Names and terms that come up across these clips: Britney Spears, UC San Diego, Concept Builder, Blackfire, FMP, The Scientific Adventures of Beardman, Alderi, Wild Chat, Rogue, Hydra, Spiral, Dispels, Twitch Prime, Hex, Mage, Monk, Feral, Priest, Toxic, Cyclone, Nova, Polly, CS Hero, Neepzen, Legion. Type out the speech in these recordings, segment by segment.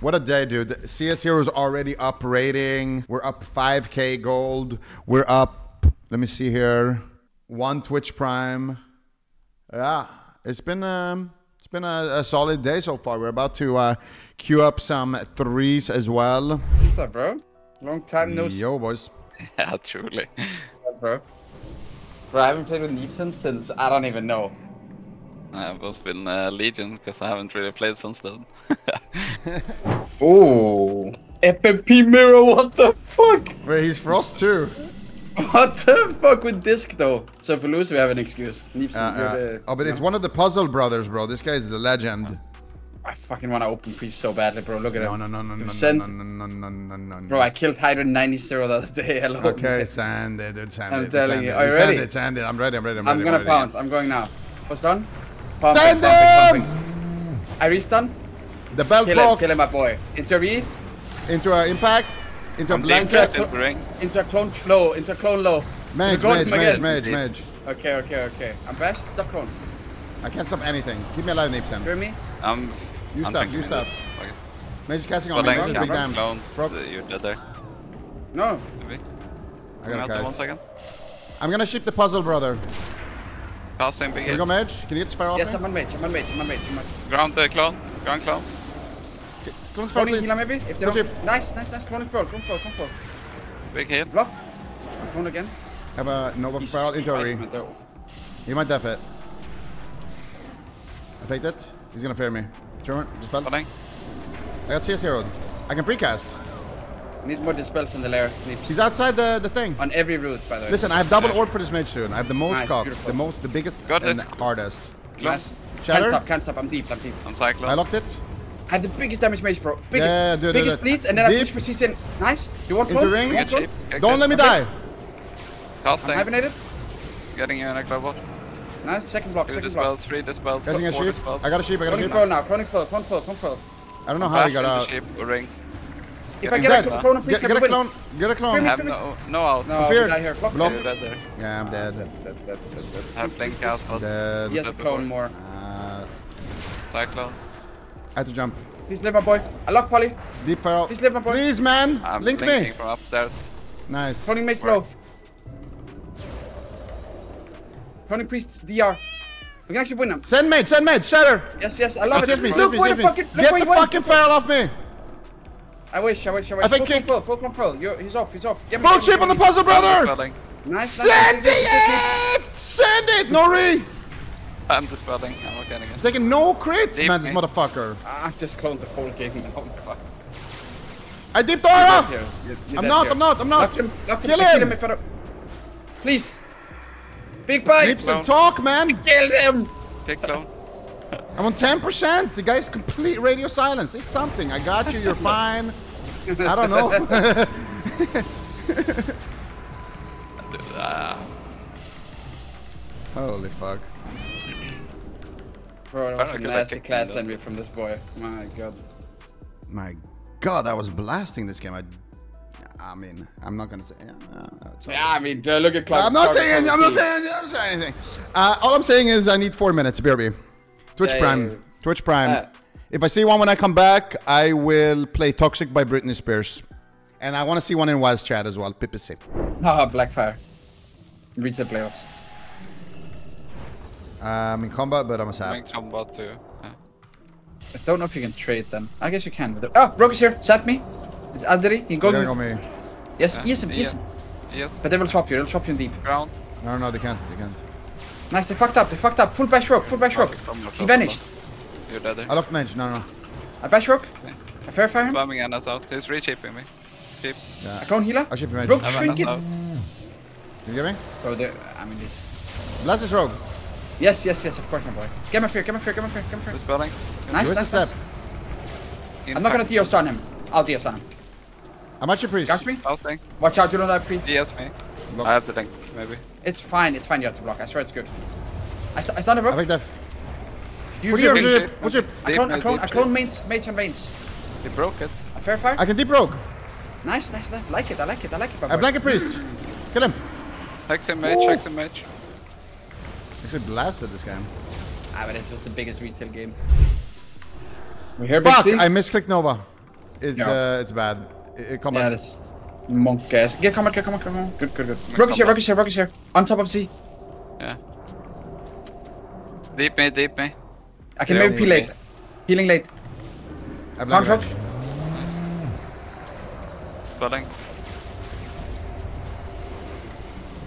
What a day, dude. CS Hero is already up rating. We're up 5K gold. We're up, let me see here, 1 Twitch Prime. Yeah, it's been a solid day so far. We're about to queue up some threes as well. What's up, bro? Long time no see. Yo, boys. Yeah, truly. What's up, bro? Bro, I haven't played with Neepzen since I don't even know. I've also been Legion because I haven't really played since then. Oh, FMP mirror, what the fuck? Wait, he's frost too. What the fuck with disc though? So if we lose, we have an excuse. Neepzen, oh, but it's one of the puzzle brothers, bro. This guy is the legend. I fucking want to open Priest so badly, bro. Look at him. No, no, no, no, no, no, no, no, no, no, no, no. Bro, I killed Hydra 90-0 the other day. Hello. Okay, sand it, dude, sand it. I'm telling you. Are you ready? Sand it, I'm ready. I'm gonna pounce. I'm going now. What's done? Send him! I restun. The belt broke. Kill him, my boy. Into a read. Into an impact. Into a blank. Into a clone low. Into a clone low. Mage. Okay, okay, okay. I'm best. Stop clone. I can't stop anything. Keep me alive, Neepzen. Hear me? You stop. Okay. Mage is casting on me. Don't be damned. You're dead there. No. I gotta catch. 1 second. I'm gonna ship the puzzle, brother. Can you go Mage? Can you get Spiral? Yes, I'm on Mage. Ground the clone. Ground clone. Okay. Clone Spiral, please. Healer, maybe? If they don't... Nice. Clone Feral. Big hit. Block. Clone again. Have a Nova Spiral injury. He might def it. I faked it. He's gonna fear me. Dispel. I got CS Hero. I can precast. Need more dispels in the lair. He's outside the thing. On every route, by the way. Listen, I have double orb for this mage soon. I have the most the biggest, and the hardest. Glass. Can't stop. I'm deep. On Cyclone. I locked it. I have the biggest damage mage, bro. Biggest. Yeah, do it. Biggest bleeds, and then deep. I push for CC. Nice. You want clone? Ring. Don't let me die. Casting. I'm hibernated. Getting you an extra block. Nice. Second block. Three dispels. Getting a sheep. I got a sheep. Cloning full now. I don't know how he got out. If I get a clone, please get a clone. I have no out. No, I'm not here. Block. Yeah, I'm dead. I have blink out. He has a clone more. Cyclone. I have to jump. Please live, my boy. I lock Polly. Deep Feral. Please live, my boy. Please, man. Link me. I'm from upstairs. Nice. Cloning Mace Bro. Cloning Priest DR. We can actually win him. Send Mage. Shatter. Yes. I love it. Look, where the fucking... Get the fucking Feral off me. I wish. I think full control. He's off. Full chip on the puzzle, brother! Nice, Send it! Nori! I'm dispelling. I'm okay again. He's taking no crits, deep man, this motherfucker. I just cloned the whole game. I deep Dora! I'm not. Kill him. Please. Big pipe. Leaps and talk, man. Kill him. Big clone. I'm on 10%. The guy's complete radio silence. Say something. I got you. You're fine. I don't know. Holy fuck. Bro, that was a nasty class envy from this boy. My god. My god, I was blasting this game. I mean, I'm not gonna say. Look at Clark. I'm not saying anything. All I'm saying is I need 4 minutes, BRB. Twitch Prime. If I see one when I come back, I will play Toxic by Britney Spears. And I want to see one in Wild Chat as well, PPC. Ah, Blackfire. Reach the playoffs. I'm in combat, but I'm a sap. I'm in combat too. Yeah. I don't know if you can trade them. I guess you can. But oh, Rogue is here. Sap me. It's Alderi. He goes on me. Yes, yes. But they will swap you. They'll swap you in deep. Ground. No, they can't. Nice, they fucked up. Full bash rock, He vanished. You're dead there. I locked Mage, no. I bash rock. Okay. I fair fire him. Bombing and us out. He's re-shaping me. Sheep. Yeah. I clone healer. I ship Mage. Rogue shrinking. You get me? Oh, I mean this. Blast is Rogue. Yes, of course, my boy. Get my fear. Dispelling. Nice. I'm not gonna TO stun him. I'll TO stun him. I'm at your Priest. Catch me. Watch out, you don't die Priest. Yes, me. I have to think, maybe. It's fine, you have to block. I swear it's good. I stunned a rook. I think that. What's it? I clone mage. They broke it. A fair fire. I can deep rogue. Nice. I like it. I blanket Priest. Kill him. Hex and mage. Actually blasted this game. Ah, but this was the biggest retail game. Fuck, I misclicked Nova. It's bad. Combat. Yeah, this monk gas. Get combat, get combat, get combat. Good, good, good. Rogue is here, Rogue is here, Rogue is here. On top of Z. Yeah. Deep me, deep me. I can maybe peel late. Healing late. I'm not nice. Flooding.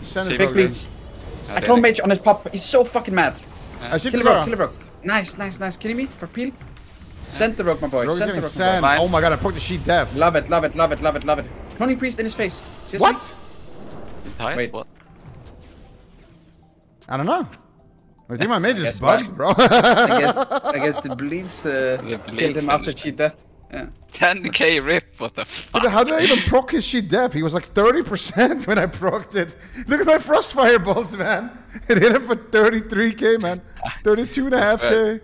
Send big bleeds. I clone Mage on his pop. He's so fucking mad. Yeah. I should kill the Rogue, kill the Rogue. Nice, nice, nice. Killing me for peel. Send the Rogue, my boy. Send the Rogue, my boy. Oh my god, I poked the sheet death. Love it, love it, love it, love it, love it. Cloning Priest in his face. Just what? Wait, what? I don't know. I think my Mage is bugged, bro. I guess the bleeds killed him after sheet death. Yeah. 10k rip, what the fuck? But how did I even proc his sheet death? He was like 30% when I proc'd it. Look at my frost firebolt, man. It hit him for 33k, man. 32.5k.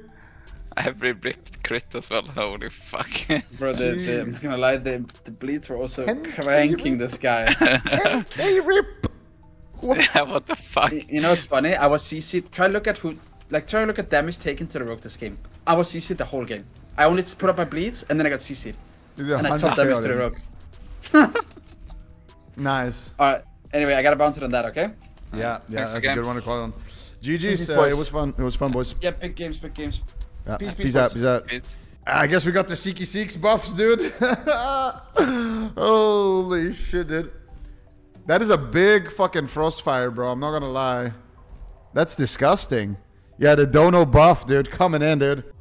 Every ripped crit as well, holy fuck. Bro, I'm not gonna lie, the bleeds were also cranking this guy. 10k rip! What? Yeah, what the fuck? You know what's funny? I was CC'd. Try to look at damage taken to the Rogue this game. I was CC'd the whole game. I only put up my bleeds and then I got CC'd. And I top damage to the Rogue. Nice. Alright, anyway, I gotta bounce it on that, okay? Yeah, yeah, that's a good one to call on. GG's, it was fun. It was fun, boys. Yeah, big games, big games. Yeah. Peace out, peace out. I guess we got the CK6 buffs, dude. Holy shit, dude. That is a big fucking Frostfire, bro. I'm not gonna lie. That's disgusting. Yeah, the Dono buff, dude, coming in, dude.